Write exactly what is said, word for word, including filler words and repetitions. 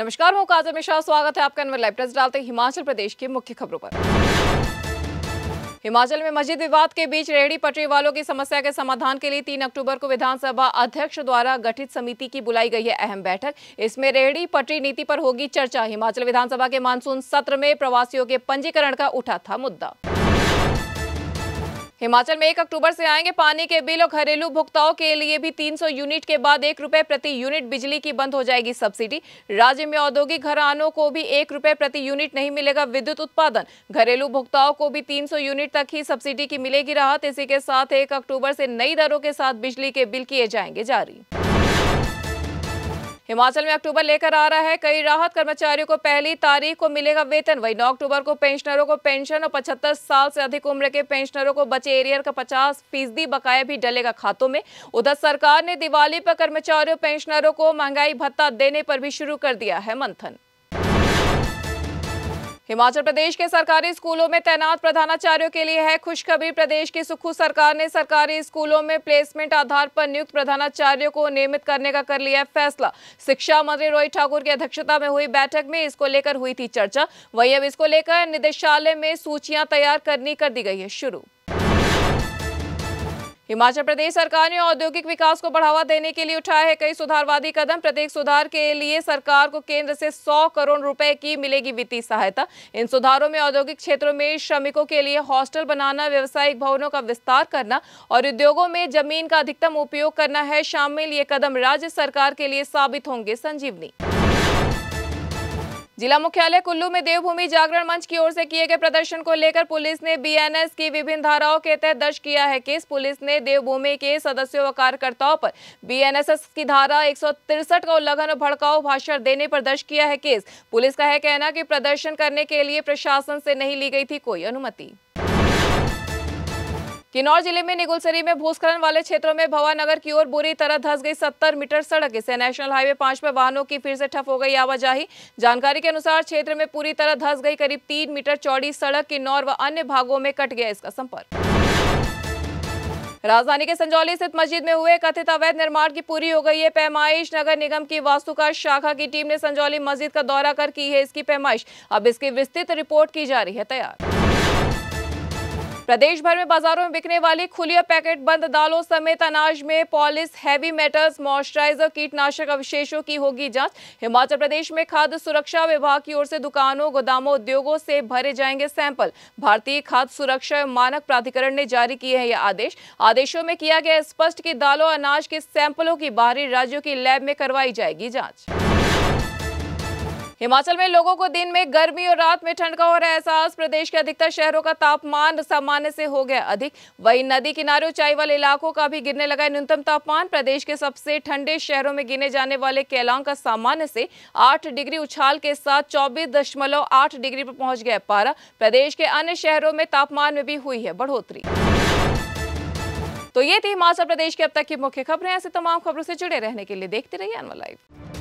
नमस्कार, मैं काजल मिश्रा, स्वागत है आपका एन वन लाइव। नजर डालते हैं हिमाचल प्रदेश की मुख्य खबरों पर। हिमाचल में मस्जिद विवाद के बीच रेहड़ी पटरी वालों की समस्या के समाधान के लिए तीन अक्टूबर को विधानसभा अध्यक्ष द्वारा गठित समिति की बुलाई गई है अहम बैठक। इसमें रेहड़ी पटरी नीति पर होगी चर्चा। हिमाचल विधानसभा के मानसून सत्र में प्रवासियों के पंजीकरण का उठा था मुद्दा। हिमाचल में एक अक्टूबर से आएंगे पानी के बिल और घरेलू भुगताओं के लिए भी तीन सौ यूनिट के बाद एक रुपए प्रति यूनिट बिजली की बंद हो जाएगी सब्सिडी। राज्य में औद्योगिक घरानों को भी एक रुपए प्रति यूनिट नहीं मिलेगा विद्युत उत्पादन। घरेलू भुगताओं को भी तीन सौ यूनिट तक ही सब्सिडी की मिलेगी राहत। इसी के साथ एक अक्टूबर से नई दरों के साथ बिजली के बिल किए जाएंगे जारी। हिमाचल में अक्टूबर लेकर आ रहा है, कई राहत कर्मचारियों को पहली तारीख को मिलेगा वेतन। वही नौ अक्टूबर को पेंशनरों को पेंशन और पचहत्तर साल से अधिक उम्र के पेंशनरों को बचे एरियर का पचास फीसदी बकाया भी डलेगा खातों में। उधर सरकार ने दिवाली पर कर्मचारियों पेंशनरों को महंगाई भत्ता देने पर भी शुरू कर दिया है मंथन। हिमाचल प्रदेश के सरकारी स्कूलों में तैनात प्रधानाचार्यों के लिए है खुशखबरी। प्रदेश की सुखू सरकार ने सरकारी स्कूलों में प्लेसमेंट आधार पर नियुक्त प्रधानाचार्यों को नियमित करने का कर लिया फैसला। शिक्षा मंत्री रोहित ठाकुर की अध्यक्षता में हुई बैठक में इसको लेकर हुई थी चर्चा। वहीं अब इसको लेकर निदेशालय में सूचियां तैयार करनी कर दी गई है शुरू। हिमाचल प्रदेश सरकार ने औद्योगिक विकास को बढ़ावा देने के लिए उठाए हैं कई सुधारवादी कदम। प्रत्येक सुधार के लिए सरकार को केंद्र से सौ करोड़ रुपए की मिलेगी वित्तीय सहायता। इन सुधारों में औद्योगिक क्षेत्रों में श्रमिकों के लिए हॉस्टल बनाना, व्यावसायिक भवनों का विस्तार करना और उद्योगों में जमीन का अधिकतम उपयोग करना है शामिल। ये कदम राज्य सरकार के लिए साबित होंगे संजीवनी। जिला मुख्यालय कुल्लू में देवभूमि जागरण मंच की ओर से किए गए प्रदर्शन को लेकर पुलिस ने बीएनएस की विभिन्न धाराओं के तहत दर्ज किया है केस। पुलिस ने देवभूमि के सदस्यों व कार्यकर्ताओं पर बीएनएस की धारा एक सौ तिरसठ का उल्लंघन और भड़काऊ भाषण देने पर दर्ज किया है केस। पुलिस का है कहना कि प्रदर्शन करने के लिए प्रशासन से नहीं ली गई थी कोई अनुमति। किन्नौर जिले में निगुलसरी में भूस्खलन वाले क्षेत्रों में भवानगर की ओर बुरी तरह धंस गई सत्तर मीटर सड़क। इससे नेशनल हाईवे पांच पर वाहनों की फिर से ठप हो गई आवाजाही। जानकारी के अनुसार क्षेत्र में पूरी तरह धंस गई करीब तीन मीटर चौड़ी सड़क। किन्नौर व अन्य भागों में कट गया इसका संपर्क। राजधानी के संजौली स्थित मस्जिद में हुए कथित अवैध निर्माण की पूरी हो गई है पैमाइश। नगर निगम की वास्तुकार शाखा की टीम ने संजौली मस्जिद का दौरा कर की है इसकी पैमाइश। अब इसकी विस्तृत रिपोर्ट की जा रही है तैयार। प्रदेश भर में बाजारों में बिकने वाली खुली और पैकेट बंद दालों समेत अनाज में पॉलिश, हैवी मेटल्स, मॉइस्चराइजर, कीटनाशक अवशेषों की होगी जांच। हिमाचल प्रदेश में खाद्य सुरक्षा विभाग की ओर से दुकानों, गोदामों, उद्योगों से भरे जाएंगे सैंपल। भारतीय खाद्य सुरक्षा मानक प्राधिकरण ने जारी किए हैं यह आदेश। आदेशों में किया गया स्पष्ट कि दालों और अनाज के सैंपलों की बाहरी राज्यों की लैब में करवाई जाएगी जाँच। हिमाचल में लोगों को दिन में गर्मी और रात में ठंड का हो रहा है एहसास। प्रदेश के अधिकतर शहरों का तापमान सामान्य से हो गया अधिक। वहीं नदी किनारे ऊंचाई वाले इलाकों का भी गिरने लगा न्यूनतम तापमान। प्रदेश के सबसे ठंडे शहरों में गिने जाने वाले केलांग का सामान्य से आठ डिग्री उछाल के साथ चौबीस दशमलव आठ डिग्री पर पहुंच गया पारा। प्रदेश के अन्य शहरों में तापमान में भी हुई है बढ़ोतरी। तो ये थी हिमाचल प्रदेश के अब तक की मुख्य खबरें। ऐसे तमाम खबरों से जुड़े रहने के लिए देखते रहिए एन वन लाइव।